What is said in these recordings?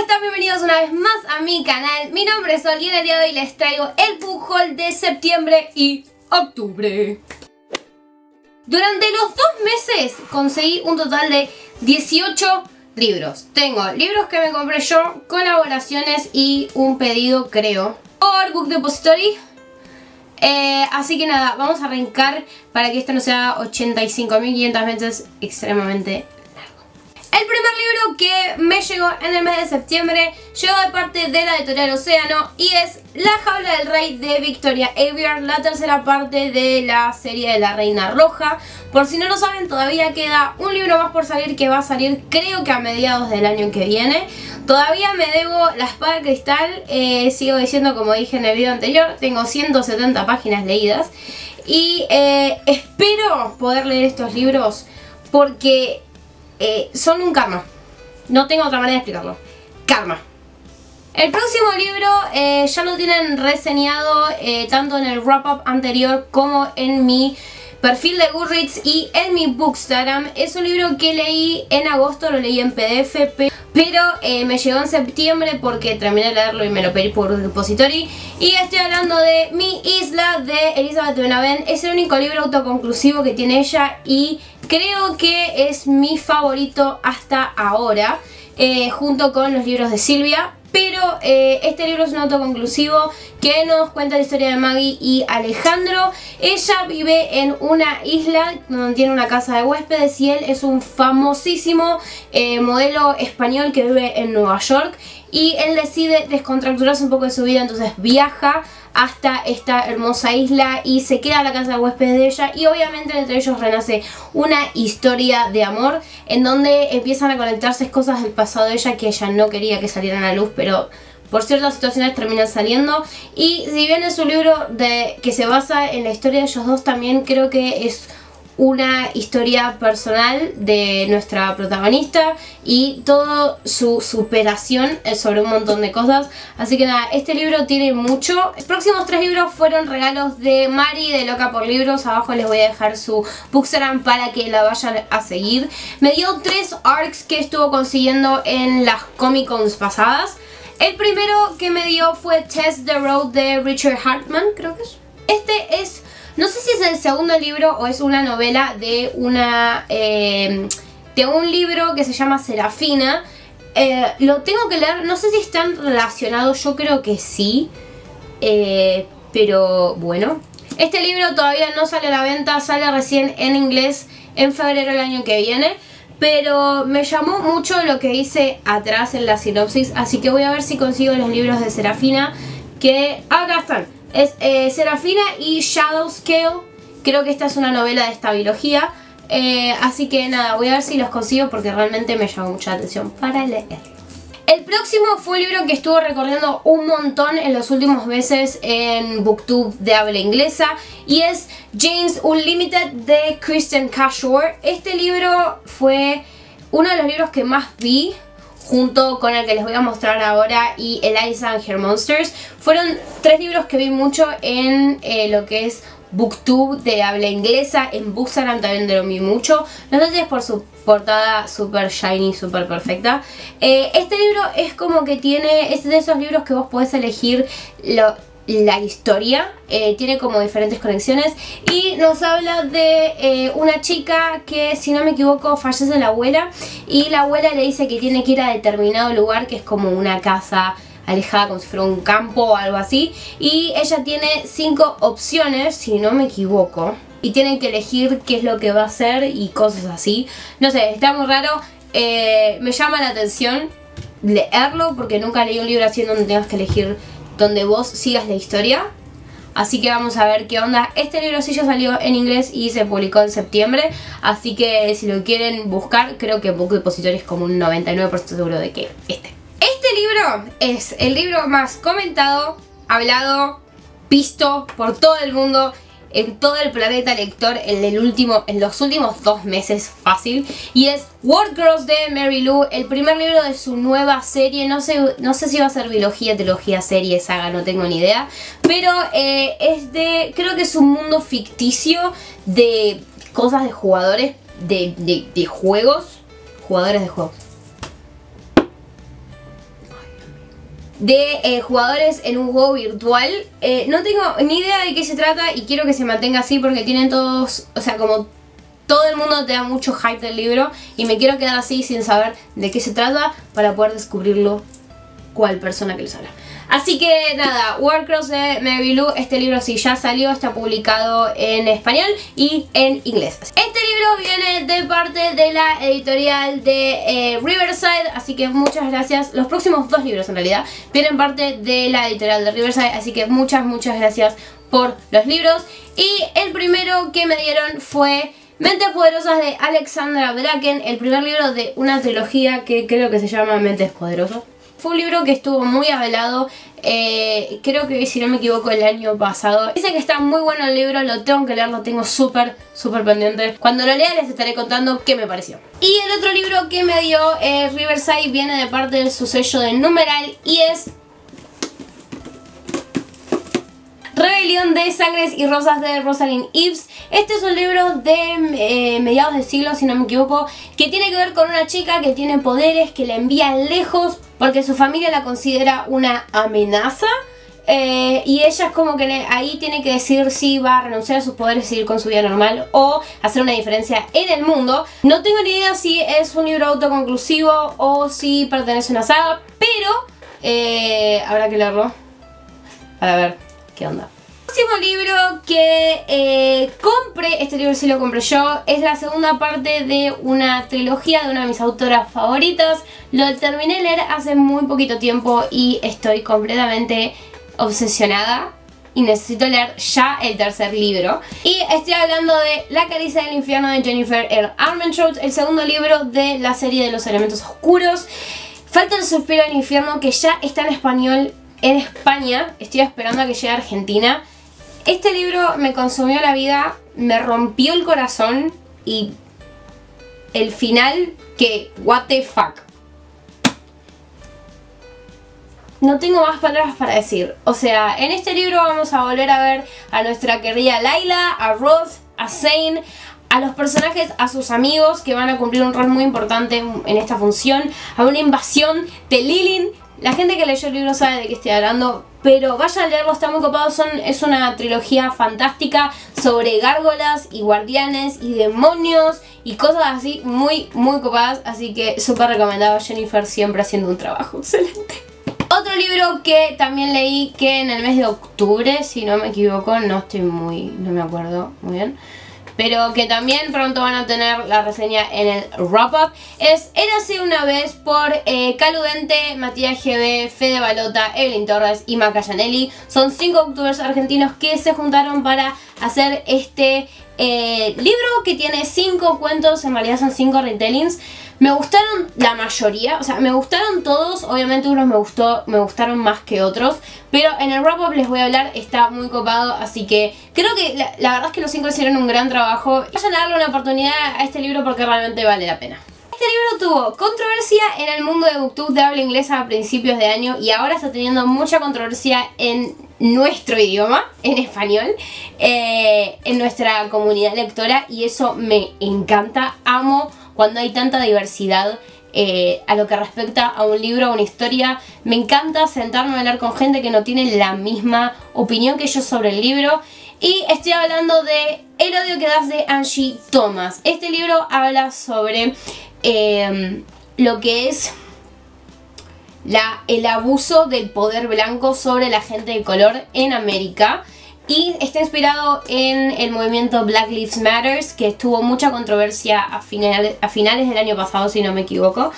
¿Cómo están? Bienvenidos una vez más a mi canal. Mi nombre es Sol y en el día de hoy les traigo el book haul de septiembre y octubre. Durante los 2 meses conseguí un total de 18 libros. Tengo libros que me compré yo, colaboraciones y un pedido, creo, por Book Depository. Así que nada, vamos a arrancar para que esto no sea 85.500 veces extremadamente. El primer libro que me llegó en el mes de septiembre llegó de parte de la editorial Océano y es La jaula del rey de Victoria Aveyard, la tercera parte de la serie de la Reina Roja. Por si no lo saben, todavía queda un libro más por salir que va a salir creo que a mediados del año que viene. Todavía me debo La espada de cristal, sigo diciendo como dije en el video anterior, tengo 170 páginas leídas y espero poder leer estos libros porque... son un karma. No tengo otra manera de explicarlo. Karma. El próximo libro ya lo tienen reseñado tanto en el wrap-up anterior como en mi perfil de Goodreads y en mi Bookstagram. Es un libro que leí en agosto, lo leí en PDF, pero me llegó en septiembre porque terminé de leerlo y me lo pedí por Depository. Y estoy hablando de Mi isla de Elizabeth Benavent. Es el único libro autoconclusivo que tiene ella y creo que es mi favorito hasta ahora, junto con los libros de Silvia. Pero este libro es un autoconclusivo que nos cuenta la historia de Maggie y Alejandro. Ella vive en una isla donde tiene una casa de huéspedes y él es un famosísimo modelo español que vive en Nueva York. Y él decide descontracturarse un poco de su vida, entonces viaja hasta esta hermosa isla y se queda en la casa de huéspedes de ella. Y obviamente entre ellos renace una historia de amor en donde empiezan a conectarse cosas del pasado de ella que ella no quería que salieran a la luz, pero por ciertas situaciones terminan saliendo. Y si bien es un libro que se basa en la historia de ellos dos, también creo que es una historia personal de nuestra protagonista y toda su superación sobre un montón de cosas. Así que nada, este libro tiene mucho. Los próximos 3 libros fueron regalos de Mari de Loca por Libros. Abajo les voy a dejar su Bookstagram para que la vayan a seguir. Me dio 3 ARCs que estuvo consiguiendo en las Comic Cons pasadas. El primero que me dio fue Test the Road de Richard Hartman, creo que es. Este es... no sé si es el segundo libro o es una novela de una de un libro que se llama Serafina. Lo tengo que leer, no sé si están relacionados, yo creo que sí. Pero bueno. Este libro todavía no sale a la venta, sale recién en inglés en febrero del año que viene. Pero me llamó mucho lo que hice atrás en la sinopsis, así que voy a ver si consigo los libros de Serafina que acá están. Es Serafina y Shadow Scale. Creo que esta es una novela de esta biología, así que nada, voy a ver si los consigo porque realmente me llamó mucha atención para leerlo. El próximo fue un libro que estuvo recorriendo un montón en los últimos meses en Booktube de habla inglesa y es James Unlimited de Kristin Cashore. Este libro fue uno de los libros que más vi, junto con el que les voy a mostrar ahora y Eliza and Her Monsters. Fueron 3 libros que vi mucho en lo que es Booktube de habla inglesa. En Bookstagram también lo vi mucho. Los 2 por su portada super shiny, super perfecta. Este libro es como que tiene... es de esos libros que vos podés elegir la historia, tiene como diferentes conexiones y nos habla de una chica que, si no me equivoco, fallece la abuela y la abuela le dice que tiene que ir a determinado lugar que es como una casa alejada, como si fuera un campo o algo así, y ella tiene 5 opciones, si no me equivoco, y tienen que elegir qué es lo que va a hacer y cosas así. No sé, está muy raro, me llama la atención leerlo porque nunca leí un libro así en donde tengas que elegir, donde vos sigas la historia. Así que vamos a ver qué onda. Este libro sí ya salió en inglés y se publicó en septiembre, así que si lo quieren buscar, creo que Book Depository es como un 99% seguro de que esté. Este libro es el libro más comentado, hablado, visto por todo el mundo, en todo el planeta lector en los últimos 2 meses fácil, y es World Girls de Mary Lu, el primer libro de su nueva serie. No sé si va a ser biología, trilogía, serie, saga, no tengo ni idea, pero creo que es un mundo ficticio de cosas de jugadores de jugadores de juegos. de jugadores en un juego virtual. No tengo ni idea de qué se trata y quiero que se mantenga así porque tienen todos, o sea, como todo el mundo te da mucho hype del libro y me quiero quedar así sin saber de qué se trata para poder descubrirlo cual persona que les habla. Así que nada, Warcross de Mary Lou, este libro sí ya salió, está publicado en español y en inglés. Este libro viene de parte de la editorial de Riverside, así que muchas gracias. Los próximos dos libros en realidad vienen parte de la editorial de Riverside, así que muchas gracias por los libros. Y el primero que me dieron fue Mentes Poderosas de Alexandra Bracken, el primer libro de una trilogía que creo que se llama Mentes Poderosas. Fue un libro que estuvo muy hablado, creo que si no me equivoco el año pasado. Dice que está muy bueno el libro, lo tengo que leer, lo tengo súper pendiente. Cuando lo lea les estaré contando qué me pareció. Y el otro libro que me dio Riverside viene de parte del sello de Numeral y es Rebelión de Sangres y Rosas de Rosalind Ives. Este es un libro de mediados de siglo, si no me equivoco, que tiene que ver con una chica que tiene poderes, que la envía lejos porque su familia la considera una amenaza, y ella es como que ahí tiene que decir si va a renunciar a sus poderes y seguir con su vida normal o hacer una diferencia en el mundo. No tengo ni idea si es un libro autoconclusivo o si pertenece a una saga, pero habrá que leerlo para ver qué onda. El próximo libro que compré, este libro sí lo compré yo, es la segunda parte de una trilogía de una de mis autoras favoritas. Lo terminé de leer hace muy poquito tiempo y estoy completamente obsesionada y necesito leer ya el tercer libro. Y estoy hablando de La caricia del infierno de Jennifer R. Armentrout, el segundo libro de la serie de los elementos oscuros. Falta el suspiro del infierno, que ya está en español en España, estoy esperando a que llegue a Argentina. Este libro me consumió la vida, me rompió el corazón y el final que what the fuck. No tengo más palabras para decir. O sea, en este libro vamos a volver a ver a nuestra querida Layla, a Roth, a Zane, a los personajes, a sus amigos que van a cumplir un rol muy importante en esta función, a una invasión de Lilith. La gente que leyó el libro sabe de qué estoy hablando, pero vayan a leerlo, está muy copado. Es una trilogía fantástica sobre gárgolas y guardianes y demonios y cosas así muy copadas. Así que súper recomendado, Jennifer siempre haciendo un trabajo excelente. Otro libro que también leí que en el mes de octubre, si no me equivoco, no me acuerdo muy bien, pero que también pronto van a tener la reseña en el wrap-up, es Érase una vez por Caludente, Matías G.B., Fede Balota, Evelyn Torres y Macallanelli. Son 5 booktubers argentinos que se juntaron para hacer este libro que tiene 5 cuentos, en realidad son 5 retellings. Me gustaron la mayoría, o sea, me gustaron todos, obviamente unos me gustaron más que otros, pero en el wrap-up les voy a hablar, está muy copado, así que creo que la verdad es que los 5 hicieron un gran trabajo. Vayan a darle una oportunidad a este libro porque realmente vale la pena. Este libro tuvo controversia en el mundo de booktube de habla inglesa a principios de año y ahora está teniendo mucha controversia en nuestro idioma, en español, en nuestra comunidad lectora, y eso me encanta. Amo cuando hay tanta diversidad a lo que respecta a un libro, a una historia. Me encanta sentarme a hablar con gente que no tiene la misma opinión que yo sobre el libro. Y estoy hablando de El odio que das de Angie Thomas. Este libro habla sobre lo que es el abuso del poder blanco sobre la gente de color en América. Y está inspirado en el movimiento Black Lives Matter, que tuvo mucha controversia a finales del año pasado, si no me equivoco.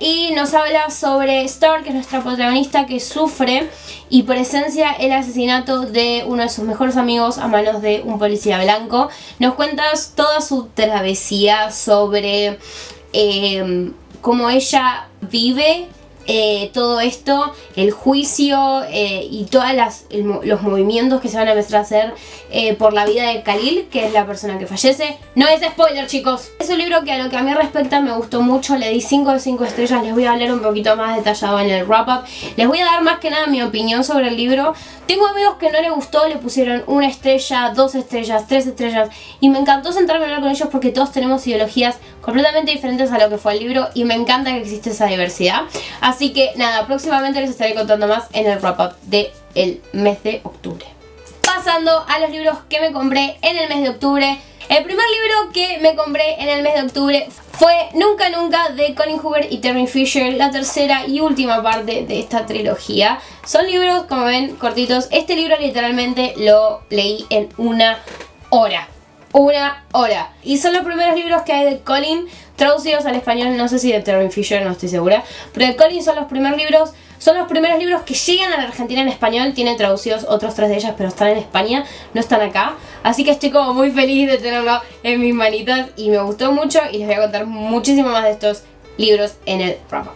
Y nos habla sobre Star, que es nuestra protagonista, que sufre y presencia el asesinato de uno de sus mejores amigos a manos de un policía blanco. Nos cuenta toda su travesía sobre cómo ella vive todo esto, el juicio y todos los movimientos que se van a empezar a hacer por la vida de Khalil, que es la persona que fallece. No es spoiler, chicos. Es un libro que a lo que a mí respecta me gustó mucho, le di 5 de 5 estrellas. Les voy a hablar un poquito más detallado en el wrap up. Les voy a dar más que nada mi opinión sobre el libro. Tengo amigos que no les gustó, le pusieron 1 estrella, 2 estrellas, 3 estrellas, y me encantó sentarme a hablar con ellos porque todos tenemos ideologías completamente diferentes a lo que fue el libro y me encanta que existe esa diversidad. Así Así que nada, próximamente les estaré contando más en el wrap-up del mes de octubre. Pasando a los libros que me compré en el mes de octubre. El primer libro que me compré en el mes de octubre fue Nunca Nunca de Colleen Hoover y Terry Fisher, la tercera y última parte de esta trilogía. Son libros, como ven, cortitos. Este libro literalmente lo leí en una hora. Y son los primeros libros que hay de Colleen, traducidos al español, no sé si de Terry Fisher, no estoy segura, pero de Colleen son los primeros libros. Son los primeros libros que llegan a la Argentina en español. Tiene traducidos otros tres de ellas, pero están en España, no están acá. Así que estoy como muy feliz de tenerlo en mis manitas y me gustó mucho. Y les voy a contar muchísimo más de estos libros en el wrap-up.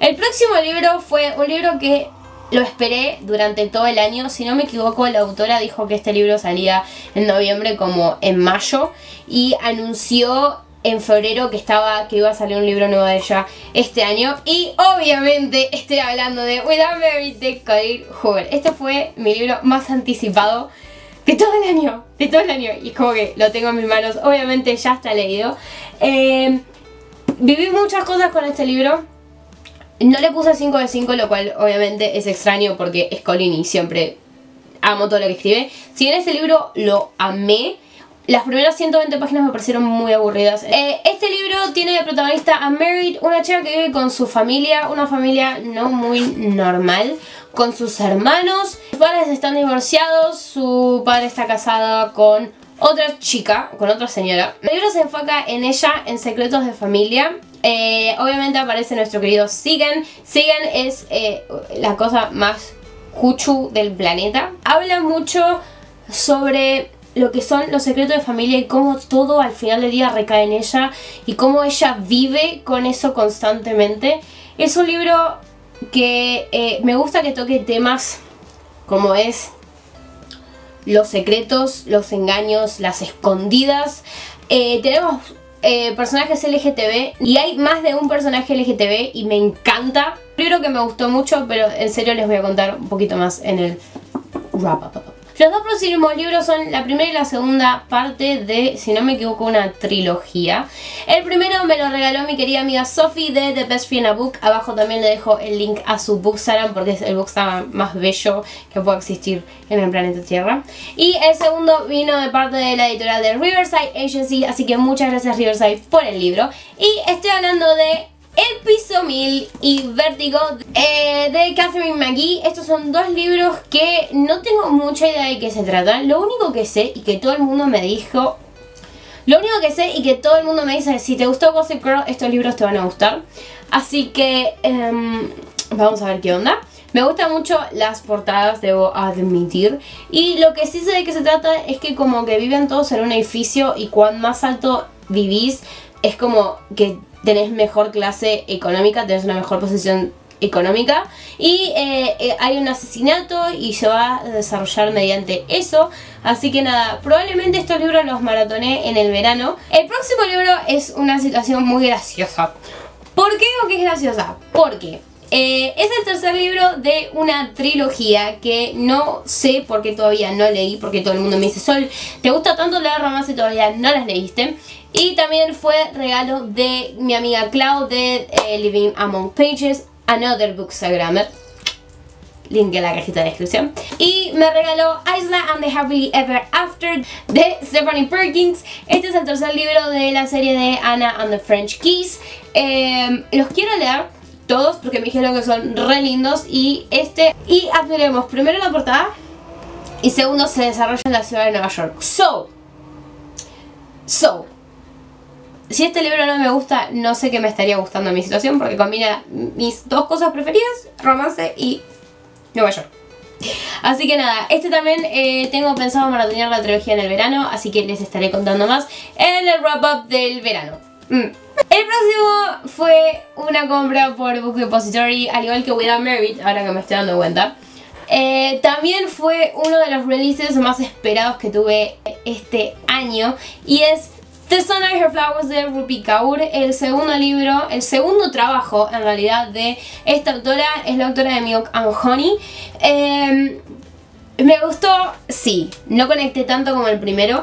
El próximo libro fue un libro que lo esperé durante todo el año. Si no me equivoco, la autora dijo que este libro salía en noviembre como en mayo. Y anunció en febrero que iba a salir un libro nuevo de ella este año. Y obviamente estoy hablando de Without Merit de Colleen Hoover. Este fue mi libro más anticipado de todo el año. Y es como que lo tengo en mis manos. Obviamente ya está leído. Viví muchas cosas con este libro. No le puse 5 de 5, lo cual obviamente es extraño porque es Colleen y siempre amo todo lo que escribe. Si bien este libro lo amé, las primeras 120 páginas me parecieron muy aburridas. Este libro tiene de protagonista a Mary, una chica que vive con su familia, una familia no muy normal, con sus hermanos. Sus padres están divorciados, su padre está casado con otra chica, con otra señora. El libro se enfoca en ella, en secretos de familia. Obviamente aparece nuestro querido Sigan. Sigan es la cosa más cuchu del planeta. Habla mucho sobre lo que son los secretos de familia y cómo todo al final del día recae en ella y cómo ella vive con eso constantemente. Es un libro que me gusta que toque temas como es los secretos, los engaños, las escondidas. Tenemos personajes LGTB y hay más de un personaje LGTB y me encanta. Un libro que me gustó mucho, pero en serio les voy a contar un poquito más en el wrap-up. Los dos próximos libros son la primera y la segunda parte de, si no me equivoco, una trilogía. El primero me lo regaló mi querida amiga Sophie de The Best Friend a Book. Abajo también le dejo el link a su Bookstagram porque es el Bookstagram más bello que pueda existir en el planeta Tierra. Y el segundo vino de parte de la editorial de Riverside Agency, así que muchas gracias Riverside por el libro. Y estoy hablando de El Piso Mil y Vértigo de Catherine McGee. Estos son dos libros que no tengo mucha idea de qué se tratan. Lo único que sé y que todo el mundo me dijo, si te gustó Gossip Girl, estos libros te van a gustar. Así que vamos a ver qué onda. Me gustan mucho las portadas, debo admitir. Y lo que sí sé de qué se trata es que como que viven todos en un edificio y cuanto más alto vivís es como que tenés mejor clase económica, tenés una mejor posición económica. Y hay un asesinato y se va a desarrollar mediante eso. Así que nada, probablemente estos libros los maratoné en el verano. El próximo libro es una situación muy graciosa. ¿Por qué digo que es graciosa? Porque es el tercer libro de una trilogía que no sé por qué todavía no leí, porque todo el mundo me dice, Sol, ¿te gusta tanto leer romance y todavía no las leíste? Y también fue regalo de mi amiga Clau de Living Among Pages, Another Bookstagrammer. Link en la cajita de descripción. Y me regaló Isla and the Happily Ever After de Stephanie Perkins. Este es el tercer libro de la serie de Anna and the French Keys. Los quiero leer todos porque me dijeron que son re lindos. Y admiremos primero la portada y segundo se desarrolla en la ciudad de Nueva York. Si este libro no me gusta, no sé qué me estaría gustando en mi situación, porque combina mis dos cosas preferidas, romance y Nueva York. Así que nada, este también tengo pensado maratonear la trilogía en el verano, así que les estaré contando más en el wrap-up del verano. El próximo fue una compra por Book Depository, al igual que Without Merit, ahora que me estoy dando cuenta. También fue uno de los releases más esperados que tuve este año, y es The Sun and Her Flowers de Rupi Kaur, el segundo libro, el segundo trabajo en realidad de esta autora. Es la autora de Milk and Honey. Me gustó, sí, no conecté tanto como el primero.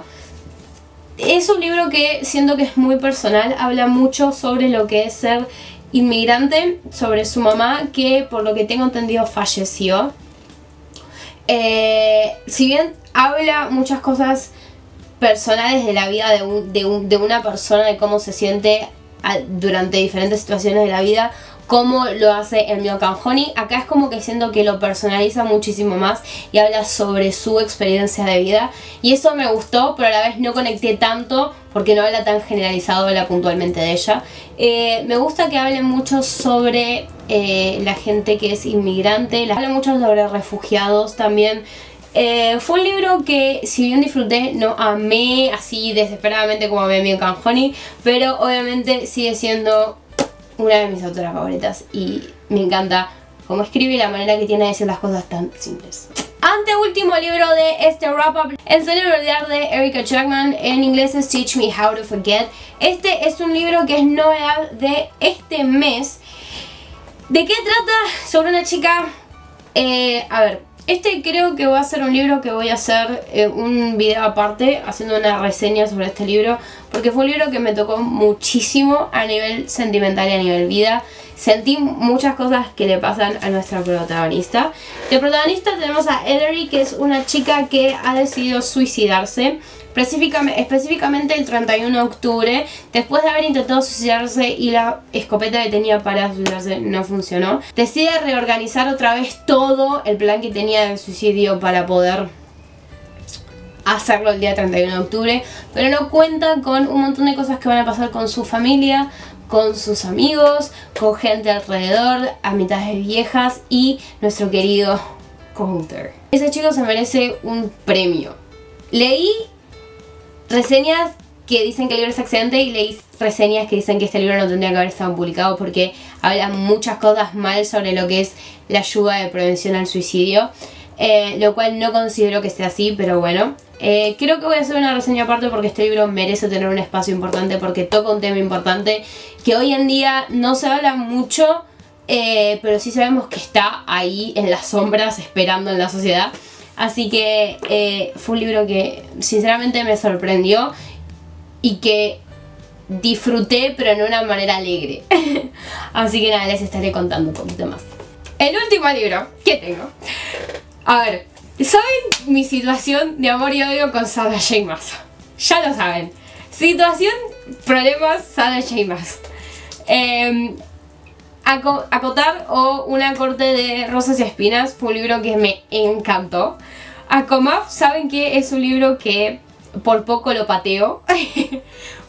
Es un libro que siento que es muy personal, habla mucho sobre lo que es ser inmigrante, sobre su mamá, que por lo que tengo entendido falleció. Si bien habla muchas cosas personales de la vida de una persona, de cómo se siente durante diferentes situaciones de la vida, como lo hace el Mio Canjoni, acá es como que siento que lo personaliza muchísimo más y habla sobre su experiencia de vida, y eso me gustó, pero a la vez no conecté tanto porque no habla tan generalizado, habla puntualmente de ella. Me gusta que hable mucho sobre la gente que es inmigrante, habla mucho sobre refugiados también. Fue un libro que, si bien disfruté, no amé así desesperadamente como amé Mio Canjoni, pero obviamente sigue siendo una de mis autoras favoritas y me encanta cómo escribe y la manera que tiene de decir las cosas tan simples. Anteúltimo libro de este wrap-up, El cerebro de arte de Erika Chapman, en inglés es Teach Me How to Forget. Este es un libro que es novedad de este mes. ¿De qué trata? Sobre una chica... a ver, este creo que va a ser un libro que voy a hacer un video aparte haciendo una reseña sobre este libro, porque fue un libro que me tocó muchísimo a nivel sentimental y a nivel vida. Sentí muchas cosas que le pasan a nuestra protagonista. De protagonista tenemos a Ellery, que es una chica que ha decidido suicidarse, específicamente el 31 de octubre, después de haber intentado suicidarse y la escopeta que tenía para suicidarse no funcionó. Decide reorganizar otra vez todo el plan que tenía del suicidio para poder hacerlo el día 31 de octubre, pero no cuenta con un montón de cosas que van a pasar con su familia, con sus amigos, con gente alrededor, amistades viejas y nuestro querido Coulter. Ese chico se merece un premio. Leí reseñas que dicen que el libro es excelente y leí reseñas que dicen que este libro no tendría que haber estado publicado porque habla muchas cosas mal sobre lo que es la ayuda de prevención al suicidio, lo cual no considero que sea así, pero bueno. Creo que voy a hacer una reseña aparte porque este libro merece tener un espacio importante, porque toca un tema importante que hoy en día no se habla mucho, pero sí sabemos que está ahí en las sombras esperando en la sociedad. Así que fue un libro que sinceramente me sorprendió y que disfruté, pero en una manera alegre. Así que nada, les estaré contando un poquito más. El último libro que tengo. A ver, ¿saben mi situación de amor y odio con Sarah J. Maas? Ya lo saben. Situación, problemas, Sarah J. Maas. Acotar o Una corte de rosas y espinas fue un libro que me encantó. Acomaf, saben que es un libro que por poco lo pateo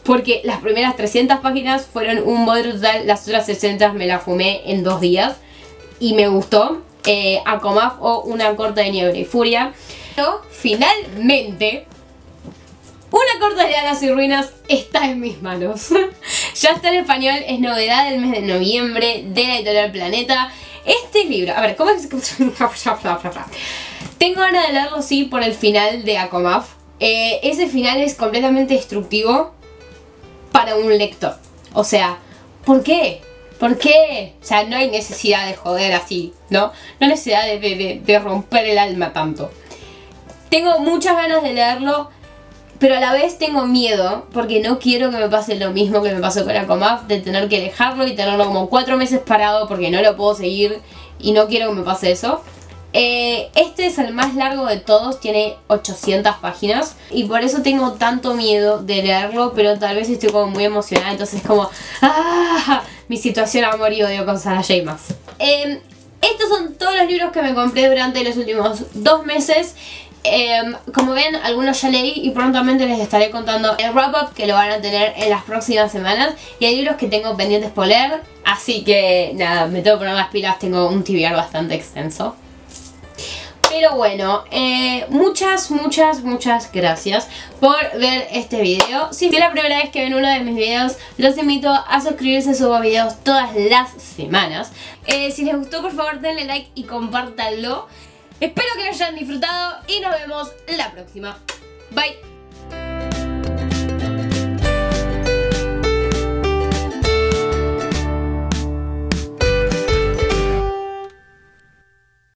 porque las primeras 300 páginas fueron un bodrio total, las otras 600 me las fumé en 2 días y me gustó. Acomaf o Una corte de niebla y furia. Pero finalmente Una corte de alas y ruinas está en mis manos. Ya está en español, es novedad del mes de noviembre de la editorial Planeta. Este libro, a ver, ¿cómo es? Tengo ganas de leerlo, sí, por el final de Acomaf. Ese final es completamente destructivo para un lector. O sea, ¿por qué? ¿Por qué? O sea, no hay necesidad de joder así, ¿no? No hay necesidad de romper el alma tanto. Tengo muchas ganas de leerlo, pero a la vez tengo miedo porque no quiero que me pase lo mismo que me pasó con Acomaf, de tener que dejarlo y tenerlo como 4 meses parado porque no lo puedo seguir y no quiero que me pase eso. Este es el más largo de todos, tiene 800 páginas y por eso tengo tanto miedo de leerlo, pero tal vez estoy como muy emocionada, entonces como ¡ah! Mi situación amor y odio con Sarah J. Maas. Estos son todos los libros que me compré durante los últimos 2 meses. Como ven, algunos ya leí y prontamente les estaré contando el wrap-up, que lo van a tener en las próximas semanas, y hay libros que tengo pendientes por leer, así que nada, me tengo que poner las pilas, tengo un tibiar bastante extenso. Pero bueno, muchas gracias por ver este video. Si es la primera vez que ven uno de mis videos, los invito a suscribirse, subo videos todas las semanas. Si les gustó, por favor denle like y compártanlo. Espero que lo hayan disfrutado y nos vemos la próxima. Bye.